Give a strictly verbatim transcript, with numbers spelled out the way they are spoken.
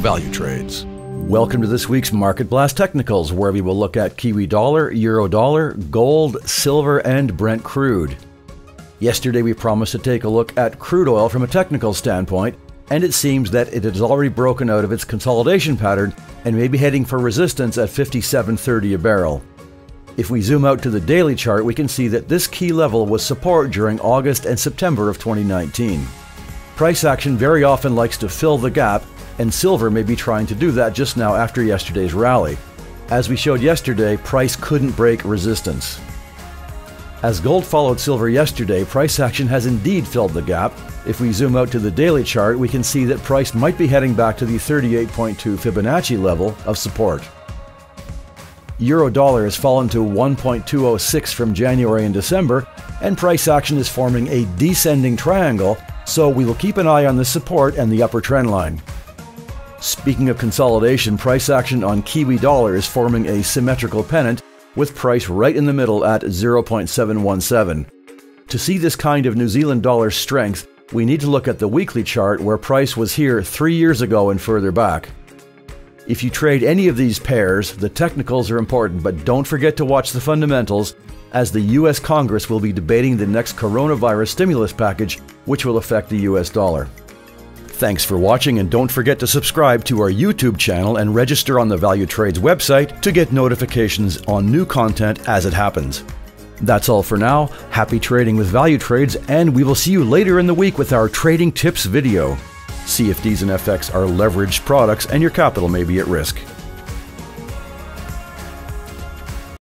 Valutrades. Welcome to this week's Market Blast Technicals, where we will look at Kiwi dollar, Euro dollar, gold, silver, and Brent crude. Yesterday we promised to take a look at crude oil from a technical standpoint, and it seems that it has already broken out of its consolidation pattern and may be heading for resistance at fifty-seven thirty a barrel. If we zoom out to the daily chart, we can see that this key level was support during August and September of twenty nineteen. Price action very often likes to fill the gap, and silver may be trying to do that just now after yesterday's rally. As we showed yesterday, price couldn't break resistance. As gold followed silver yesterday, price action has indeed filled the gap. If we zoom out to the daily chart, we can see that price might be heading back to the thirty-eight point two Fibonacci level of support. Euro dollar has fallen to one point two oh six from January and December, and price action is forming a descending triangle, so we will keep an eye on the support and the upper trend line. Speaking of consolidation, price action on Kiwi dollar is forming a symmetrical pennant with price right in the middle at zero point seven one seven. To see this kind of New Zealand dollar strength, we need to look at the weekly chart where price was here three years ago and further back. If you trade any of these pairs, the technicals are important, but don't forget to watch the fundamentals, as the U S Congress will be debating the next coronavirus stimulus package, which will affect the U S dollar. Thanks for watching, and don't forget to subscribe to our YouTube channel and register on the Valutrades website to get notifications on new content as it happens. That's all for now. Happy trading with Valutrades, and we will see you later in the week with our trading tips video. C F Ds and F X are leveraged products, and your capital may be at risk.